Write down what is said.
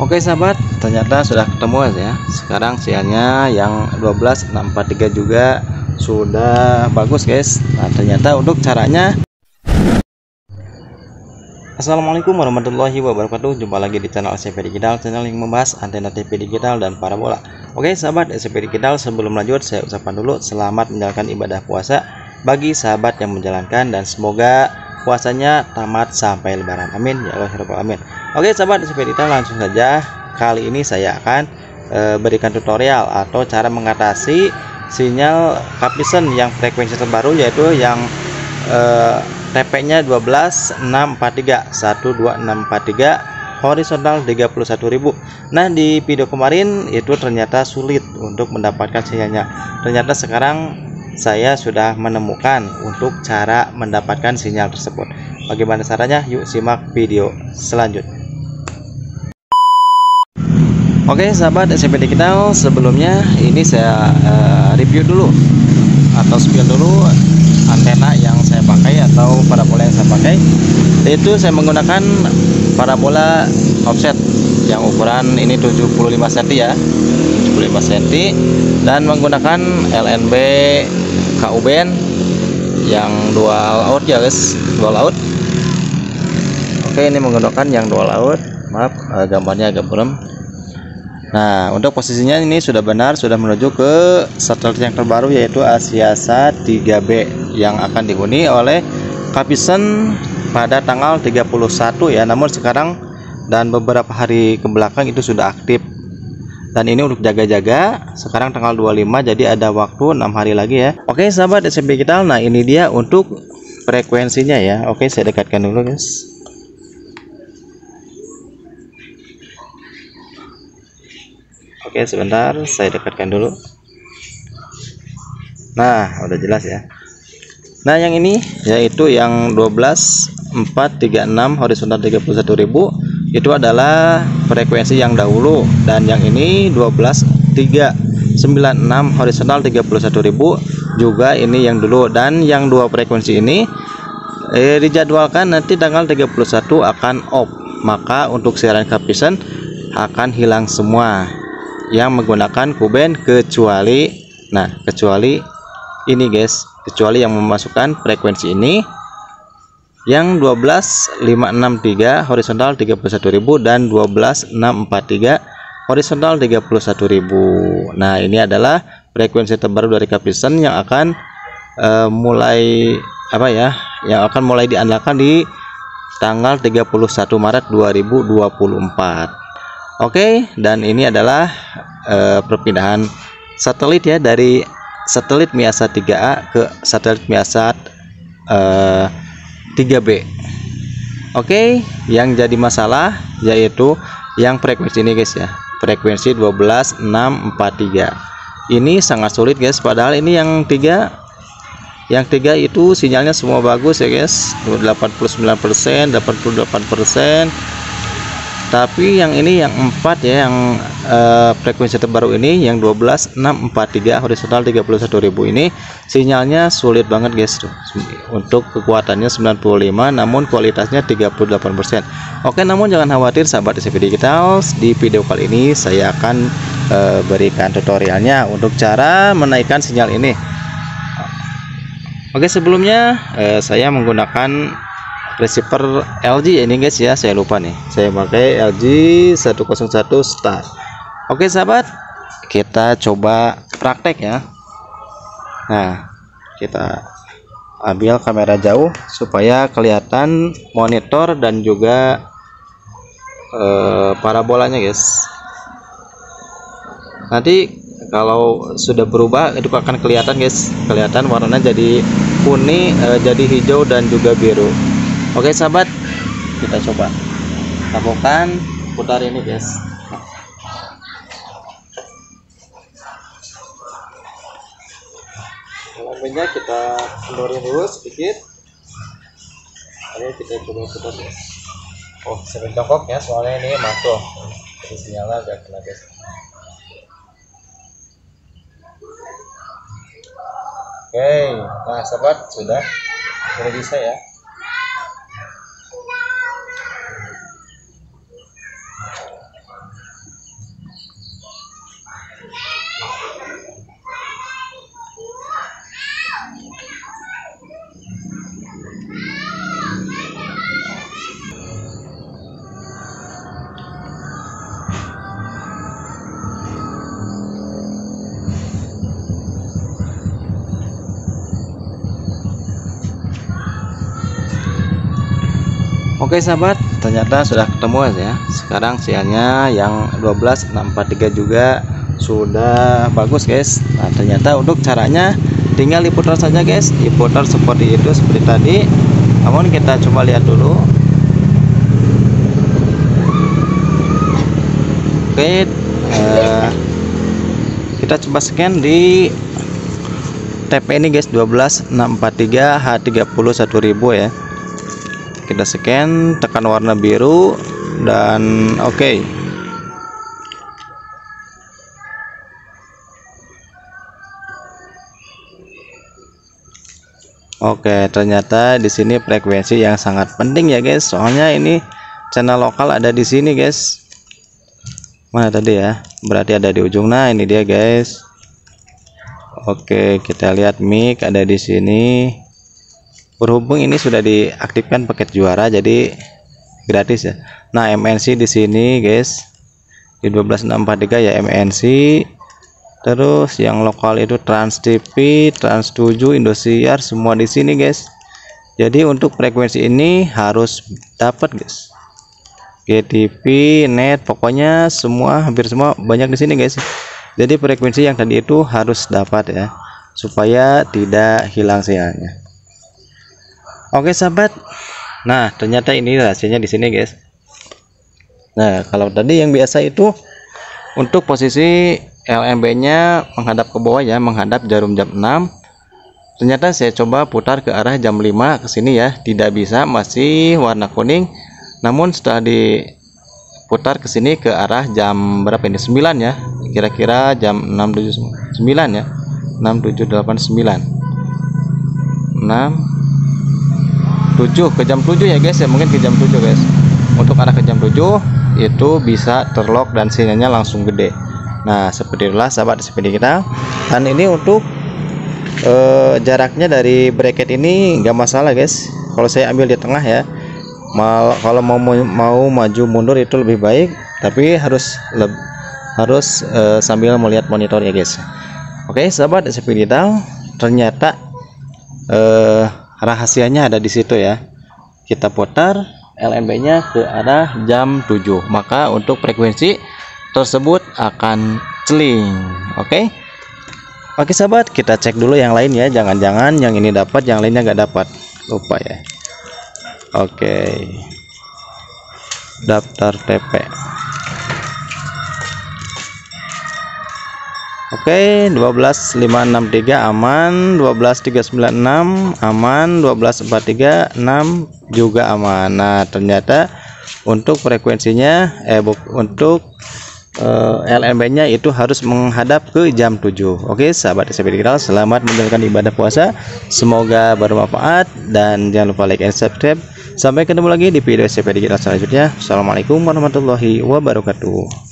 Oke sahabat, ternyata sudah ketemu ya. Sekarang sinyalnya yang 12643 juga sudah bagus guys. Nah ternyata untuk caranya. Assalamualaikum warahmatullahi wabarakatuh. Jumpa lagi di channel ACP Digital, channel yang membahas antena TV digital dan parabola. Oke sahabat ACP Digital, sebelum lanjut saya ucapkan dulu selamat menjalankan ibadah puasa bagi sahabat yang menjalankan, dan semoga puasanya tamat sampai lebaran. Amin ya Allah, ya Rabbal alamin. Oke sahabat, seperti kita langsung saja. Kali ini saya akan berikan tutorial atau cara mengatasi sinyal Kapisen yang frekuensi terbaru, yaitu yang TP-nya 12643 12643 horizontal 31.000. Nah, di video kemarin itu ternyata sulit untuk mendapatkan sinyalnya. Ternyata sekarang saya sudah menemukan untuk cara mendapatkan sinyal tersebut. Bagaimana caranya? Yuk simak video selanjutnya. Oke sahabat SypDigital Digital, sebelumnya ini saya review dulu atau spill dulu antena yang saya pakai atau parabola yang saya pakai, yaitu saya menggunakan parabola offset yang ukuran ini 75 cm ya, 75 cm, dan menggunakan LNB KU band yang dual out ya guys, dual out. Oke, ini menggunakan yang dual out. Maaf gambarnya agak buram. Nah, untuk posisinya ini sudah benar, sudah menuju ke satelit yang terbaru, yaitu Asia Sat 3B yang akan dihuni oleh Kapisen pada tanggal 31 ya. Namun sekarang dan beberapa hari ke belakang itu sudah aktif. Dan ini untuk jaga-jaga, sekarang tanggal 25, jadi ada waktu 6 hari lagi ya. Oke sahabat SMP Digital, nah ini dia untuk frekuensinya ya. Oke, saya dekatkan dulu guys. Oke sebentar, saya dekatkan dulu. Nah udah jelas ya. Nah yang ini yaitu yang 12436 horizontal 31.000 itu adalah frekuensi yang dahulu, dan yang ini 12396 horizontal 31.000 juga ini yang dulu, dan yang dua frekuensi ini dijadwalkan nanti tanggal 31 akan off, maka untuk siaran Kapisen akan hilang semua yang menggunakan kuben kecuali, nah kecuali ini guys, kecuali yang memasukkan frekuensi ini yang 12563 horizontal 31.000 dan 12643 horizontal 31.000. nah ini adalah frekuensi terbaru dari Kapisen yang akan mulai apa ya, yang akan mulai diandalkan di tanggal 31 Maret 2024. Oke, dan ini adalah perpindahan satelit ya, dari satelit Measat 3A ke satelit Measat 3B. Oke, yang jadi masalah yaitu yang frekuensi ini guys ya, frekuensi 12643. Ini sangat sulit guys, padahal ini yang 3, yang 3 itu sinyalnya semua bagus ya guys, 89%, 88%. Tapi yang ini yang 4 ya, yang frekuensi terbaru ini yang 12643 horizontal 31.000 ini sinyalnya sulit banget guys tuh. Untuk kekuatannya 95, namun kualitasnya 38%. Oke, namun jangan khawatir sahabat SypDigital Digital, di video kali ini saya akan berikan tutorialnya untuk cara menaikkan sinyal ini. Oke, sebelumnya saya menggunakan receiver LG ini guys ya, saya lupa nih, saya pakai LG 101 star. Oke sahabat, kita coba praktek ya. Nah kita ambil kamera jauh supaya kelihatan monitor dan juga parabolanya guys. Nanti kalau sudah berubah itu akan kelihatan guys, kelihatan warnanya jadi kuning, jadi hijau dan juga biru. Oke sahabat, kita coba lakukan putar ini guys. Lampunya kita kendorin dulu sedikit, lalu kita coba putar guys. Oh sering congkok ya, soalnya ini masuk, jadi sinyalnya agak kena guys. Oke, nah sahabat sudah bisa ya. Oke sahabat, ternyata sudah ketemu ya. Sekarang sinyalnya yang 12643 juga sudah bagus guys. Nah ternyata untuk caranya tinggal diputar saja guys, diputar seperti itu seperti tadi. Namun kita coba lihat dulu. Oke, kita coba scan di TP ini guys, 12643H31000 ya. Kita scan, tekan warna biru dan oke. Oke, ternyata di sini frekuensi yang sangat penting ya guys. Soalnya ini channel lokal ada di sini guys. Mana tadi ya? Berarti ada di ujung. Nah, ini dia guys. Oke, kita lihat mic ada di sini. Berhubung ini sudah diaktifkan paket juara jadi gratis ya. Nah, MNC di sini guys. Di 12643 ya MNC. Terus yang lokal itu Trans TV, Trans 7, Indosiar semua di sini guys. Jadi untuk frekuensi ini harus dapat guys. GTV, Net, pokoknya semua hampir semua banyak di sini guys. Jadi frekuensi yang tadi itu harus dapat ya supaya tidak hilang sinyalnya. Oke sahabat, nah ternyata ini hasilnya di sini guys. Nah kalau tadi yang biasa itu untuk posisi LMB-nya menghadap ke bawah ya, menghadap jarum jam 6. Ternyata saya coba putar ke arah jam 5 ke sini ya, tidak bisa, masih warna kuning. Namun setelah diputar ke sini ke arah jam berapa ini? 9 ya, kira-kira jam 679 ya, 6789, 6 7 ke jam 7 ya guys ya, mungkin ke jam 7 guys. Untuk arah ke jam 7 itu bisa terlock dan sinyalnya langsung gede. Nah seperti itulah sahabat SypDigital. Dan ini untuk jaraknya dari bracket ini nggak masalah guys. Kalau saya ambil di tengah ya, kalau mau maju mundur itu lebih baik, tapi harus sambil melihat monitor ya guys. Oke sahabat SypDigital, ternyata rahasianya ada di situ ya. Kita putar LMB-nya ke arah jam 7, maka untuk frekuensi tersebut akan celing. Oke sahabat, kita cek dulu yang lain ya. Jangan-jangan yang ini dapat, yang lainnya nggak dapat, lupa ya. Oke, daftar TP. Oke, 12563 aman, 12396 aman, 12436 juga aman. Nah, ternyata untuk frekuensinya untuk LMB-nya itu harus menghadap ke jam 7. Oke, sahabat SypDigital, selamat menjalankan ibadah puasa. Semoga bermanfaat dan jangan lupa like and subscribe. Sampai ketemu lagi di video SypDigital selanjutnya. Assalamualaikum warahmatullahi wabarakatuh.